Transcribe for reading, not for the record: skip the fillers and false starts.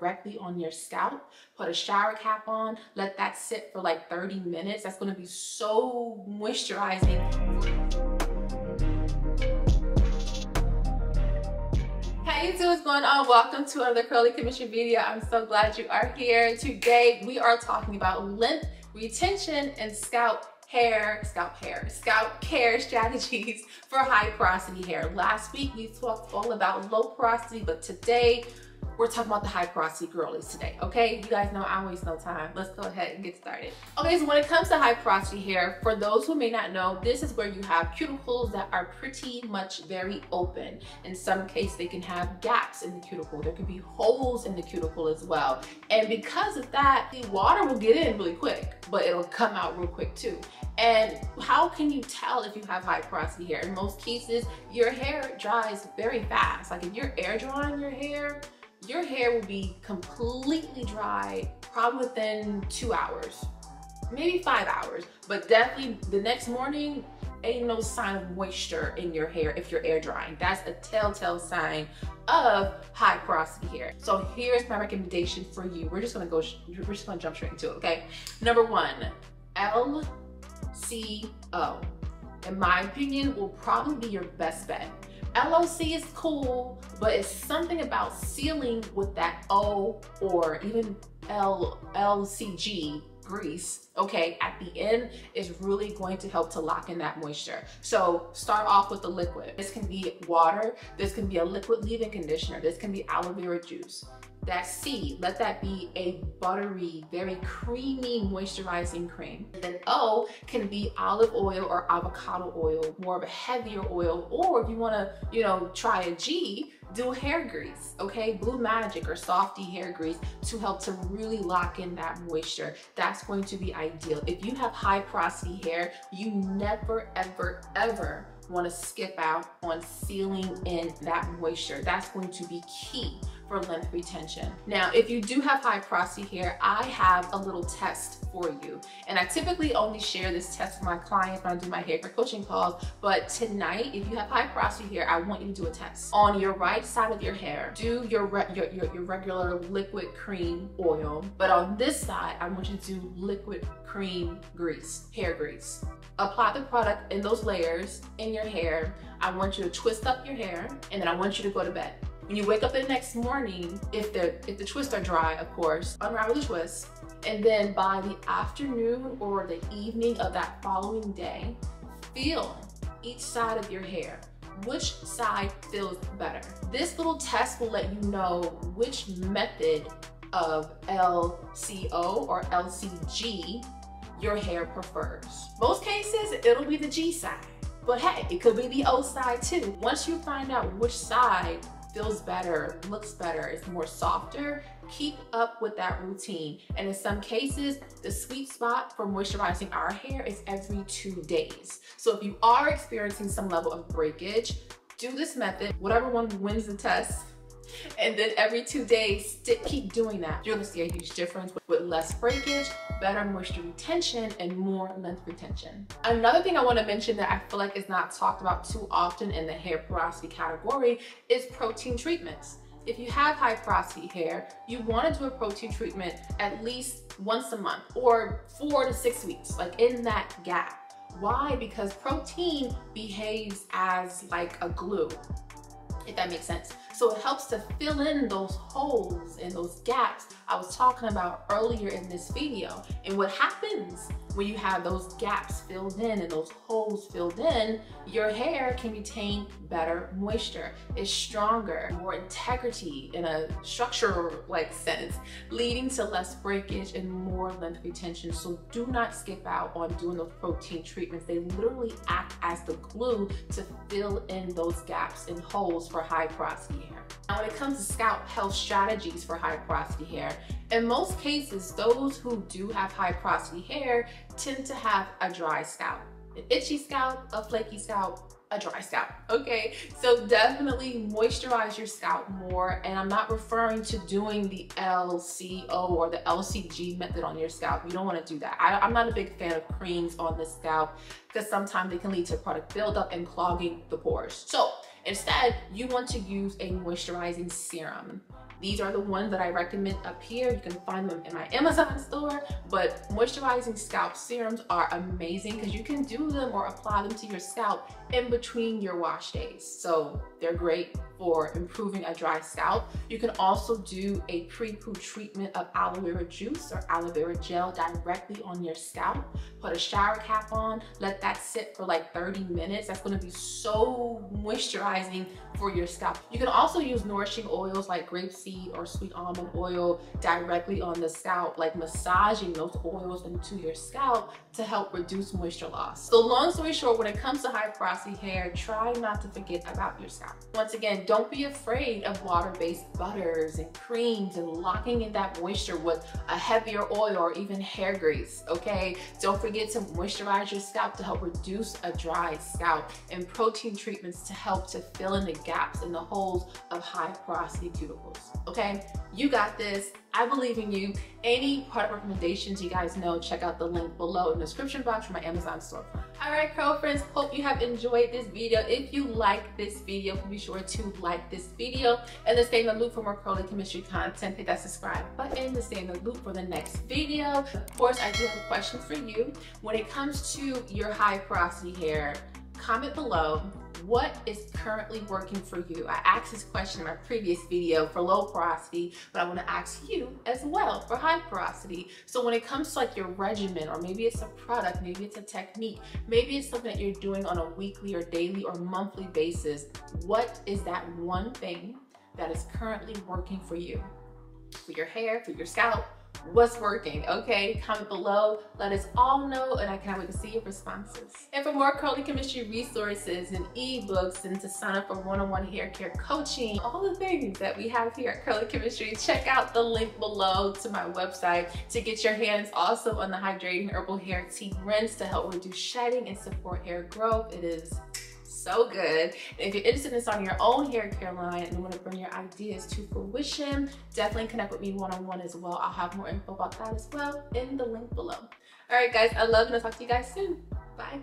directly on your scalp. Put a shower cap on, let that sit for like 30 minutes. That's gonna be so moisturizing. Hey YouTube, what's going on? Welcome to another Curly Chemistry video. I'm so glad you are here. Today we are talking about lymph retention and scalp care strategies for high porosity hair. Last week we talked all about low porosity, but today we're talking about the high porosity girlies today, okay? You guys know I waste no time. Let's go ahead and get started. Okay, so when it comes to high porosity hair, for those who may not know, this is where you have cuticles that are pretty much very open. In some cases, they can have gaps in the cuticle. There could be holes in the cuticle as well. And because of that, the water will get in really quick, but it'll come out real quick too. And how can you tell if you have high porosity hair? In most cases, your hair dries very fast. Like if you're air drying your hair will be completely dry probably within 2 hours, maybe 5 hours, but definitely the next morning, ain't no sign of moisture in your hair if you're air drying. That's a telltale sign of high porosity hair. So here's my recommendation for you. We're just gonna jump straight into it, okay? Number one, LCO, in my opinion, will probably be your best bet. LOC is cool, but it's something about sealing with that O or even LCG grease, okay, at the end is really going to help to lock in that moisture. So start off with the liquid. This can be water, this can be a liquid leave-in conditioner, this can be aloe vera juice. That C, let that be a buttery, very creamy moisturizing cream. And then O can be olive oil or avocado oil, more of a heavier oil, or if you wanna, you know, try a G, do hair grease, okay? Blue Magic or Softy hair grease to help to really lock in that moisture. That's going to be ideal. If you have high porosity hair, you never, ever, ever wanna skip out on sealing in that moisture. That's going to be key for lymph retention. Now, if you do have high porosity hair, I have a little test for you. And I typically only share this test with my clients when I do my hair coaching calls, but tonight, if you have high porosity hair, I want you to do a test. On your right side of your hair, do your regular liquid cream oil, but on this side, I want you to do liquid cream grease, hair grease. Apply the product in those layers in your hair. I want you to twist up your hair, and then I want you to go to bed. When you wake up the next morning, if the twists are dry, of course, unravel the twists, and then by the afternoon or the evening of that following day, feel each side of your hair. Which side feels better? This little test will let you know which method of LCO or LCG your hair prefers. Most cases, it'll be the G side, but hey, it could be the O side too. Once you find out which side feels better, looks better, is more softer, keep up with that routine. And in some cases, the sweet spot for moisturizing our hair is every 2 days. So if you are experiencing some level of breakage, do this method, whatever one wins the test, and then every 2 days, keep doing that. You're gonna see a huge difference with less breakage, better moisture retention, and more lymph retention. Another thing I wanna mention that I feel like is not talked about too often in the hair porosity category is protein treatments. If you have high porosity hair, you wanna do a protein treatment at least once a month or 4 to 6 weeks, like in that gap. Why? Because protein behaves as like a glue, if that makes sense. So it helps to fill in those holes and those gaps I was talking about earlier in this video. And what happens when you have those gaps filled in and those holes filled in, your hair can retain better moisture. It's stronger, more integrity in a structure-like sense, leading to less breakage and more lymph retention. So do not skip out on doing those protein treatments. They literally act as the glue to fill in those gaps and holes for high porosity hair. Now, when it comes to scalp health strategies for high porosity hair, in most cases, those who do have high porosity hair tend to have a dry scalp, an itchy scalp, a flaky scalp, a dry scalp, okay? So definitely moisturize your scalp more, and I'm not referring to doing the LCO or the LCG method on your scalp. You don't want to do that. I'm not a big fan of creams on the scalp because sometimes they can lead to product buildup and clogging the pores. So Instead, you want to use a moisturizing serum. These are the ones that I recommend up here. You can find them in my Amazon store, but moisturizing scalp serums are amazing because you can do them or apply them to your scalp in between your wash days. So they're great for improving a dry scalp. You can also do a pre-poo treatment of aloe vera juice or aloe vera gel directly on your scalp. Put a shower cap on, let that sit for like 30 minutes. That's gonna be so moisturizing for your scalp. You can also use nourishing oils like grapeseed or sweet almond oil directly on the scalp, like massaging those oils into your scalp to help reduce moisture loss. So long story short, when it comes to high porosity hair, try not to forget about your scalp. Once again, don't be afraid of water-based butters and creams and locking in that moisture with a heavier oil or even hair grease, okay? Don't forget to moisturize your scalp to help reduce a dry scalp, and protein treatments to help to fill in the gaps and the holes of high porosity cuticles, okay? You got this. I believe in you. Any product recommendations, you guys know, check out the link below in the description box for my Amazon store. All right, curl friends, hope you have enjoyed this video. If you like this video, be sure to like this video and then stay in the loop for more Curly Chemistry content. Hit that subscribe button to stay in the loop for the next video. Of course, I do have a question for you. When it comes to your high porosity hair, comment below. What is currently working for you? I asked this question in my previous video for low porosity, but I want to ask you as well for high porosity. So when it comes to like your regimen, or maybe it's a product, maybe it's a technique, maybe it's something that you're doing on a weekly or daily or monthly basis, what is that one thing that is currently working for you? For your hair, for your scalp, what's working, okay? Comment below, let us all know, and I can't wait to see your responses. And for more Curly Chemistry resources and ebooks, and to sign up for one-on-one hair care coaching, all the things that we have here at Curly Chemistry, check out the link below to my website to get your hands also on the hydrating herbal hair tea rinse to help reduce shedding and support hair growth. It is so good. And if you're interested in starting your own hair care line and want to bring your ideas to fruition, definitely connect with me one-on-one as well. I'll have more info about that as well in the link below. All right, guys, I love and I'll talk to you guys soon. Bye.